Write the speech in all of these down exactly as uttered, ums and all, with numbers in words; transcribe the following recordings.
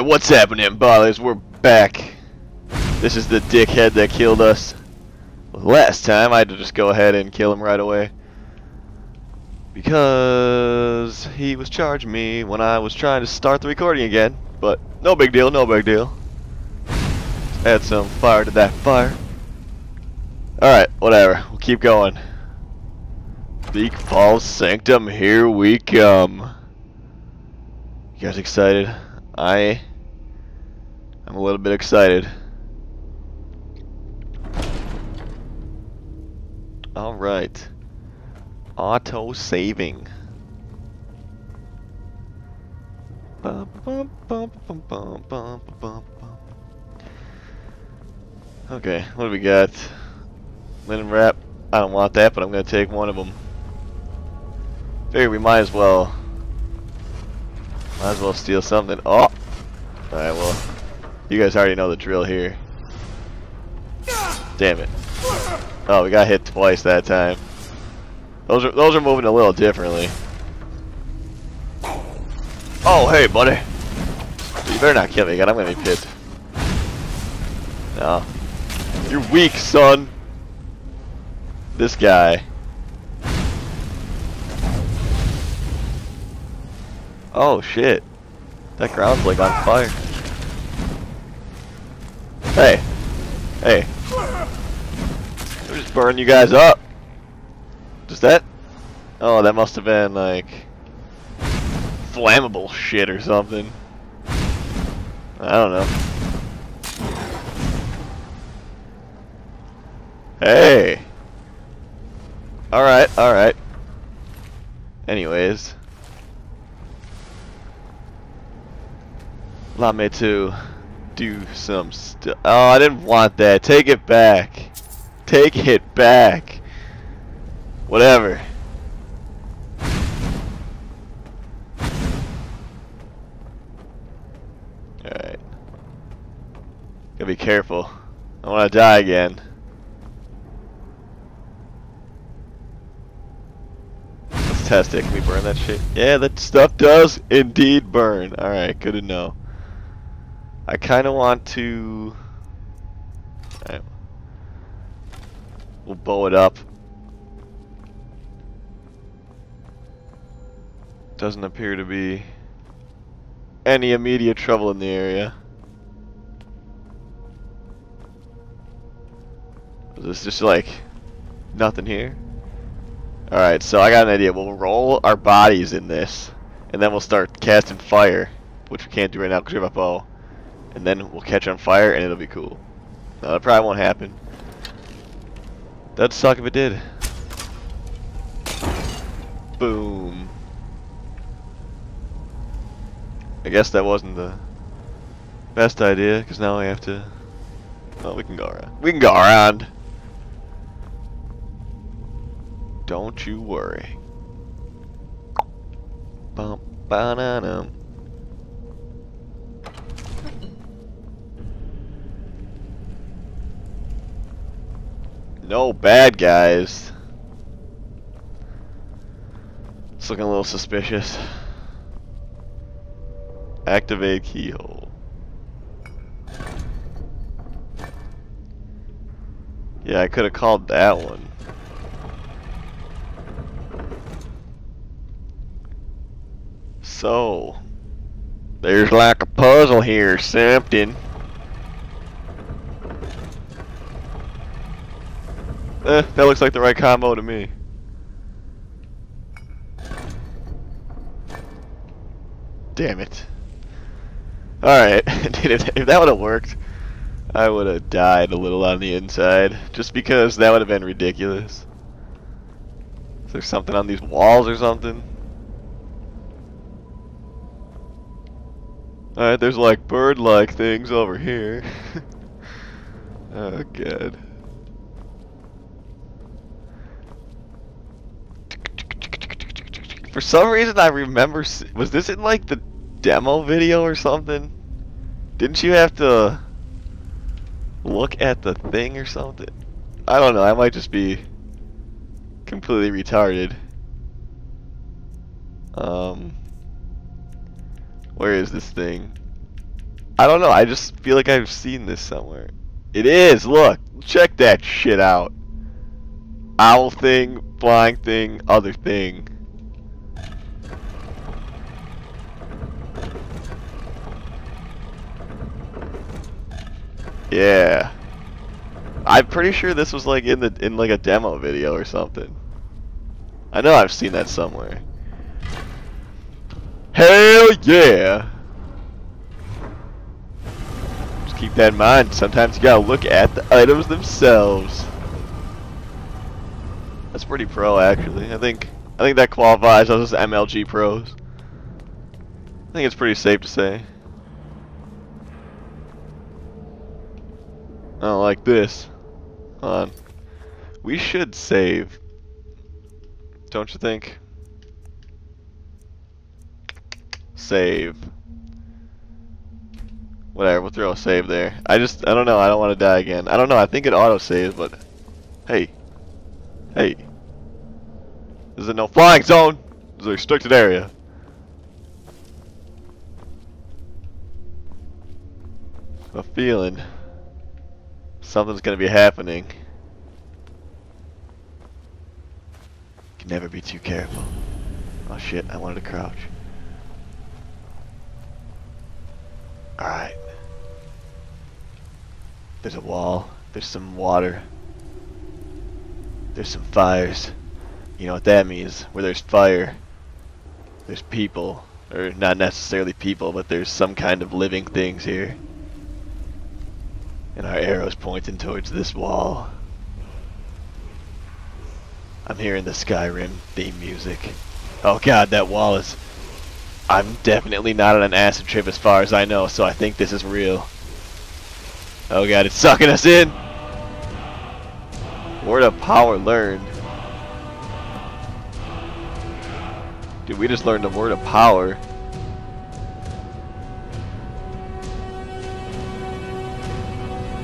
Alright, what's happening, Bollers? We're back. This is the dickhead that killed us last time. I had to just go ahead and kill him right away because he was charging me when I was trying to start the recording again. But no big deal, no big deal. Just add some fire to that fire. Alright, whatever. We'll keep going. Bleak Falls Sanctum, here we come. You guys excited? I I'm a little bit excited. All right. Auto saving. Bum, bum, bum, bum, bum, bum, bum, bum. Okay, what do we got? Linen wrap. I don't want that, but I'm going to take one of them. Figure we might as well Might as well steal something. Oh! Alright, well, you guys already know the drill here. Damn it. Oh, we got hit twice that time. Those are those are moving a little differently. Oh, hey, buddy. You better not kill me, God. I'm gonna be pissed. No. You're weak, son. This guy. Oh shit, that ground's like on fire. Hey, hey, I'm just burning you guys up. Just that? Oh, that must have been like flammable shit or something. I don't know. Hey. Alright, alright. Anyways. Allow me to do some stuff. Oh, I didn't want that. Take it back. Take it back. Whatever. Alright. Gotta be careful. I don't want to die again. Let's test it. Can we burn that shit? Yeah, that stuff does indeed burn. Alright, good to know. I kind of want to. Right. We'll bow it up. Doesn't appear to be any immediate trouble in the area. There's just like nothing here. Alright, so I got an idea. We'll roll our bodies in this, and then we'll start casting fire, which we can't do right now because we have a bow. And then we'll catch on fire and it'll be cool. No, that probably won't happen. That'd suck if it did. Boom. I guess that wasn't the best idea, because now I have to... Oh, we can go around. We can go around! Don't you worry. Bum, ba-na-num. No bad guys. It's looking a little suspicious. Activate keyhole. Yeah, I could have called that one. So, there's like a puzzle here, something. Eh, that looks like the right combo to me. Damn it. Alright, dude, if, if that would have worked, I would have died a little on the inside. Just because that would have been ridiculous. Is there something on these walls or something? Alright, there's like bird-like things over here. Oh, God. For some reason I remember, was this in like the demo video or something? Didn't you have to look at the thing or something? I don't know, I might just be completely retarded. Um, where is this thing? I don't know. I just feel like I've seen this somewhere. It is. Look. Check that shit out. Owl thing, flying thing, other thing. Yeah. I'm pretty sure this was like in the in like a demo video or something. I know I've seen that somewhere. Hell yeah! Just keep that in mind. Sometimes you gotta look at the items themselves. That's pretty pro, actually. I think I think that qualifies us as M L G pros. I think it's pretty safe to say. Oh, like this. Hold on. We should save. Don't you think? Save. Whatever, we'll throw a save there. I just, I don't know, I don't want to die again. I don't know, I think it auto-saves, but... Hey. Hey. Is it no flying zone? It's a restricted area. I'm feeling something's gonna be happening. Can never be too careful. Oh shit, I wanted to crouch. Alright. There's a wall. There's some water. There's some fires. You know what that means. Where there's fire, there's people. Or not necessarily people, but there's some kind of living things here. And our arrow's pointing towards this wall. I'm hearing the Skyrim theme music. Oh god, that wall is... I'm definitely not on an acid trip as far as I know, so I think this is real. Oh god, it's sucking us in! Word of power learned. Dude, we just learned a word of power.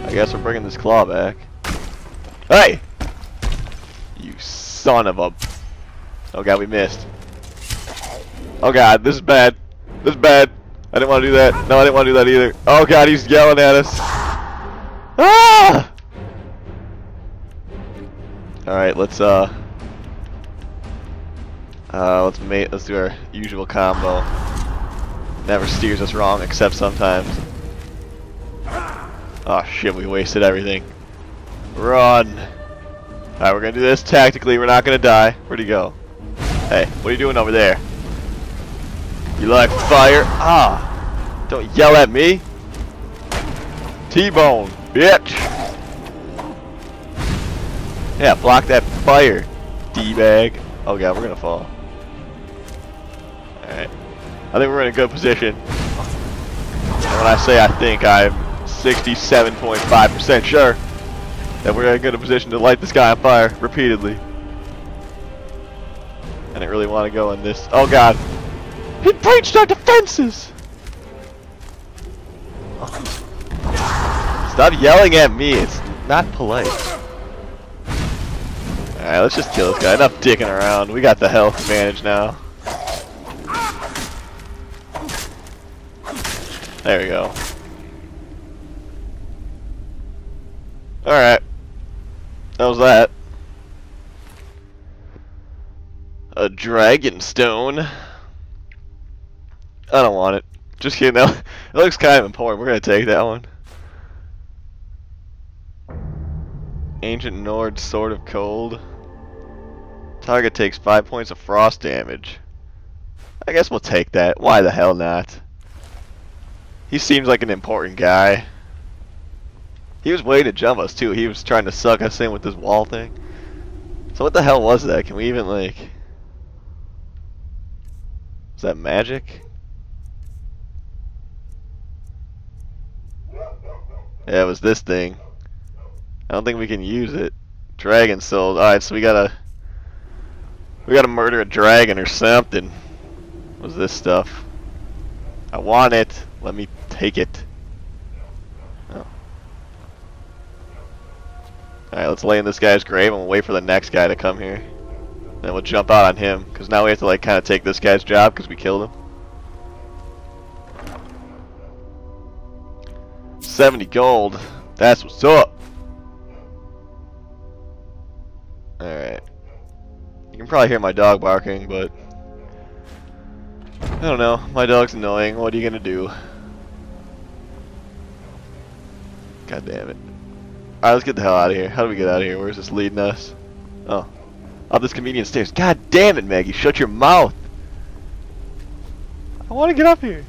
I guess we're bringing this claw back. Hey! You son of a... Oh god, we missed. Oh god, this is bad. This is bad. I didn't want to do that. No, I didn't want to do that either. Oh god, he's yelling at us. Ah! Alright, let's uh... Uh, let's mate. Let's do our usual combo. Never steers us wrong, except sometimes. Oh shit, we wasted everything. Run! Alright, we're gonna do this tactically, we're not gonna die. Where'd he go? Hey, what are you doing over there? You like fire? Ah! Don't yell at me! T-bone, bitch! Yeah, block that fire, D-bag. Oh god, we're gonna fall. Alright. I think we're in a good position. And when I say I think, I'm sixty-seven point five percent sure that we're in a good position to light this guy on fire repeatedly. I didn't really want to go in this. Oh god, he breached our defenses. Stop yelling at me. It's not polite. All right, let's just kill this guy. Enough dicking around. We got the health advantage now. There we go. Alright, that was that. A dragon stone. I don't want it. Just kidding, that it looks kind of important. We're going to take that one. Ancient Nord Sword of Cold. Target takes five points of frost damage. I guess we'll take that. Why the hell not? He seems like an important guy. He was waiting to jump us too. He was trying to suck us in with this wall thing. So what the hell was that? Can we even like... Is that magic? Yeah, it was this thing. I don't think we can use it. Dragon sold. Alright, so we gotta... We gotta murder a dragon or something. What's this stuff? I want it. Let me take it. Alright, let's lay in this guy's grave and we'll wait for the next guy to come here. Then we'll jump out on him, because now we have to like kind of take this guy's job because we killed him. seventy gold. That's what's up. Alright. You can probably hear my dog barking, but I don't know. My dog's annoying. What are you gonna do? God damn it. Alright, let's get the hell out of here. How do we get out of here? Where's this leading us? Oh. Up this convenient stairs. God damn it, Maggie. Shut your mouth. I want to get up here.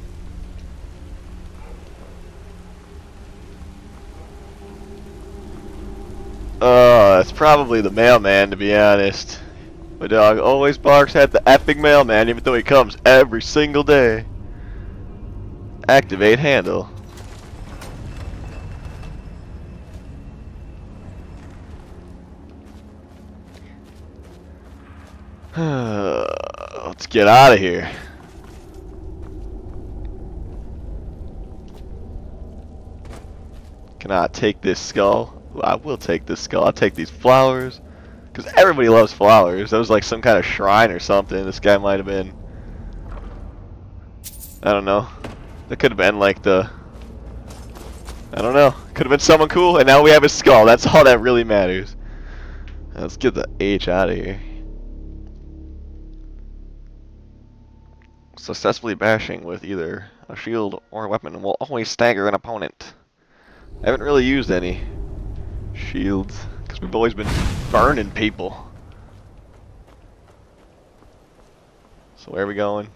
Uh, it's probably the mailman, to be honest. My dog always barks at the epic mailman, even though he comes every single day. Activate handle. Let's get out of here. Can I take this skull? I will take this skull. I'll take these flowers. Because everybody loves flowers. That was like some kind of shrine or something. This guy might have been, I don't know. That could have been like the, I don't know. Could have been someone cool, and now we have a skull. That's all that really matters. Now let's get the H out of here. Successfully bashing with either a shield or a weapon will always stagger an opponent. I haven't really used any shields because we've always been burning people. So where are we going?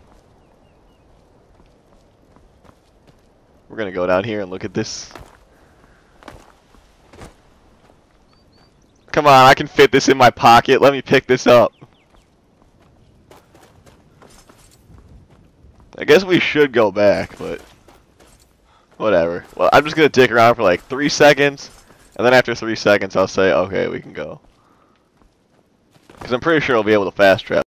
We're gonna go down here and look at this. Come on, I can fit this in my pocket. Let me pick this up. I guess we should go back, but whatever. Well, I'm just gonna dick around for like three seconds, and then after three seconds I'll say, okay, we can go. Because I'm pretty sure I'll be able to fast travel.